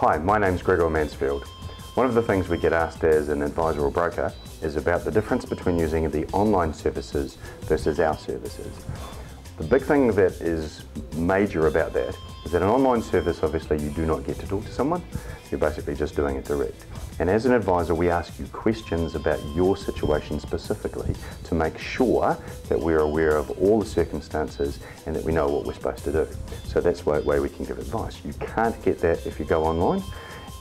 Hi, my name's Gregor Mansfield. One of the things we get asked as an advisor or broker is about the difference between using the online services versus our services. The big thing that is major about that is that an online service, obviously you do not get to talk to someone, you're basically just doing it direct. And as an advisor, we ask you questions about your situation specifically to make sure that we're aware of all the circumstances and that we know what we're supposed to do. So that's the way we can give advice. You can't get that if you go online,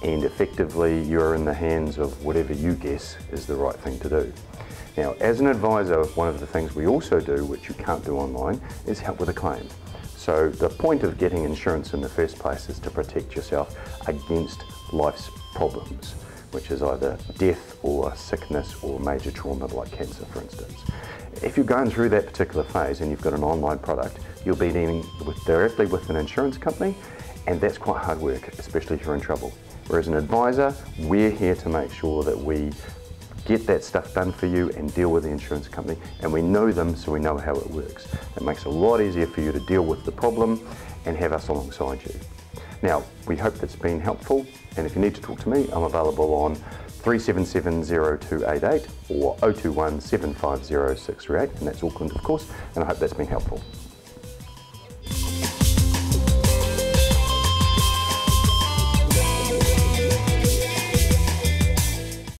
and effectively you're in the hands of whatever you guess is the right thing to do. Now, as an advisor, one of the things we also do, which you can't do online, is help with a claim. So the point of getting insurance in the first place is to protect yourself against life's problems, which is either death or sickness or major trauma like cancer, for instance. If you're going through that particular phase and you've got an online product, you'll be dealing directly with an insurance company, and that's quite hard work, especially if you're in trouble. Whereas an advisor, we're here to make sure that we get that stuff done for you and deal with the insurance company, and we know them, so we know how it works. It makes it a lot easier for you to deal with the problem and have us alongside you. Now, we hope that's been helpful, and if you need to talk to me, I'm available on 3770 288 or 021 750 638, and that's Auckland, of course, and I hope that's been helpful.